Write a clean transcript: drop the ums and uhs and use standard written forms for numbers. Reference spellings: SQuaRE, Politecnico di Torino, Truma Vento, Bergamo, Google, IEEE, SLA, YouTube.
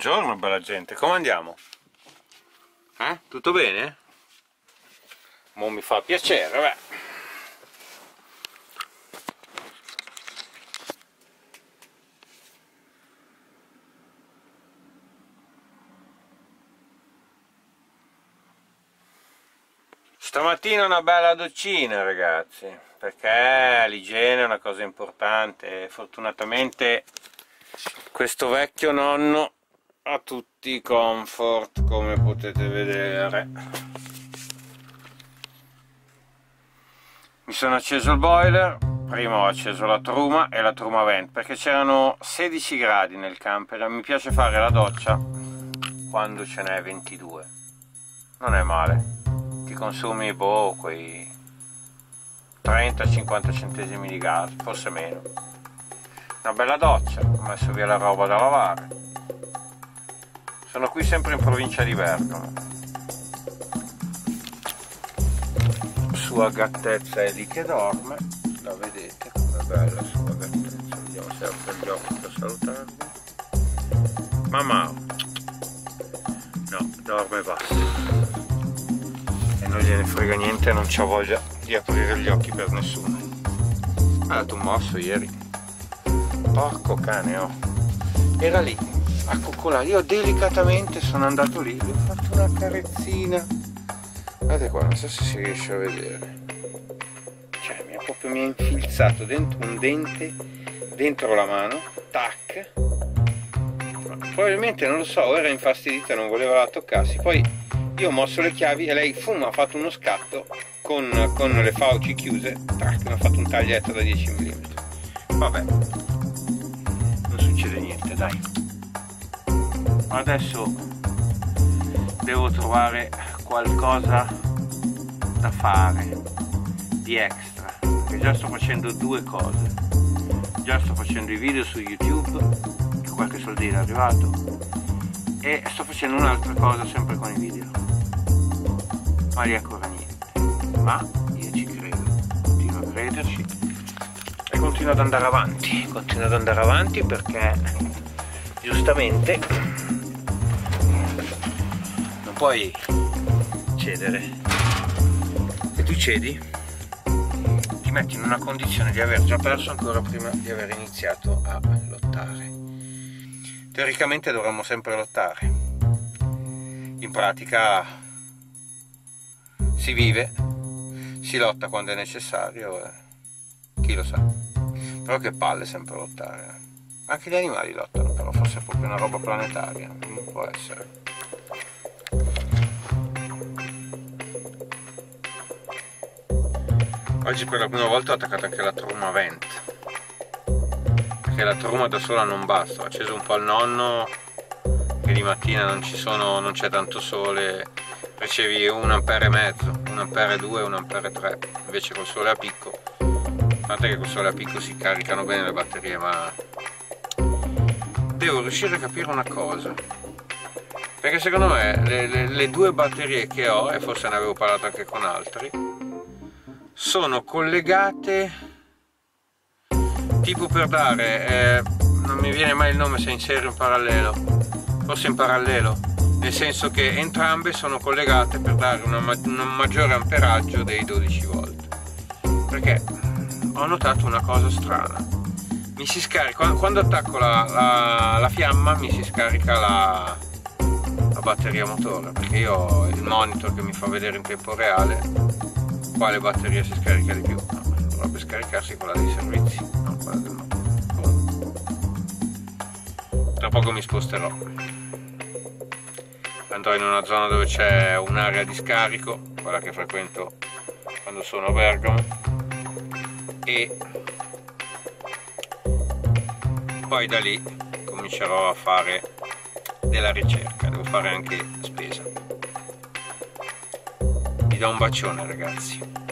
Buongiorno bella gente, come andiamo? Tutto bene? Mo mi fa piacere, vabbè. Stamattina una bella doccina ragazzi, perché l'igiene è una cosa importante. Fortunatamente questo vecchio nonno ha tutti i comfort, come potete vedere. Mi sono acceso il boiler, prima ho acceso la truma e la Truma Vento, perché c'erano 16 gradi nel camper. Mi piace fare la doccia quando ce n'è 22, non è male, ti consumi boh quei 30-50 centesimi di gas, forse meno. Una bella doccia, ho messo via la roba da lavare. Sono qui sempre in provincia di Bergamo. Sua gattezza è lì che dorme, la vedete com'è bella sua gattezza, vediamo se apre gli occhi per salutarvi. Mamma! No, dorme e basta. E non gliene frega niente, non c'ho voglia di aprire gli occhi per nessuno. Ha dato un morso ieri. Porco cane, oh. Era lì a coccolare, io delicatamente sono andato lì, gli ho fatto una carezzina. Guardate qua, non so se si riesce a vedere, cioè mi ha infilzato dentro un dente, dentro la mano, tac. Probabilmente, non lo so, era infastidita, non voleva toccarsi. Poi io ho mosso le chiavi e lei fum, ha fatto uno scatto con le fauci chiuse, tac, mi ha fatto un taglietto da 10 mm. Vabbè, niente, dai, adesso devo trovare qualcosa da fare di extra, perché già sto facendo due cose, già sto facendo i video su YouTube, che qualche soldino è arrivato, e sto facendo un'altra cosa sempre con i video, ma lì ancora niente, ma io ci credo, continuo a crederci. Continuo ad andare avanti, perché giustamente non puoi cedere. Se tu cedi ti metti in una condizione di aver già perso ancora prima di aver iniziato a lottare. Teoricamente dovremmo sempre lottare, in pratica si vive, si lotta quando è necessario, chi lo sa. Però che palle sempre lottare, anche gli animali lottano, però forse è proprio una roba planetaria, non può essere. Oggi per la prima volta ho attaccato anche la Truma Vento, perché la truma da sola non basta, ho acceso un po' al nonno, che di mattina non c'è tanto sole, ricevi 1,5 ampere, 1,2 ampere, 1,3 ampere, invece col sole a picco. Guardate che col sole a picco si caricano bene le batterie, ma devo riuscire a capire una cosa, perché secondo me le due batterie che ho, e forse ne avevo parlato anche con altri, sono collegate tipo per dare, non mi viene mai il nome se inseri in parallelo, forse in parallelo, nel senso che entrambe sono collegate per dare un maggiore amperaggio dei 12 volt, perché ho notato una cosa strana, mi si scarica, quando attacco la fiamma mi si scarica la batteria motore, perché io ho il monitor che mi fa vedere in tempo reale quale batteria si scarica di più. No, dovrebbe scaricarsi quella dei servizi, non quella del motore. Tra poco mi sposterò, andrò in una zona dove c'è un'area di scarico, quella che frequento quando sono a Bergamo, e poi da lì comincerò a fare della ricerca, devo fare anche spesa. Vi do un bacione ragazzi.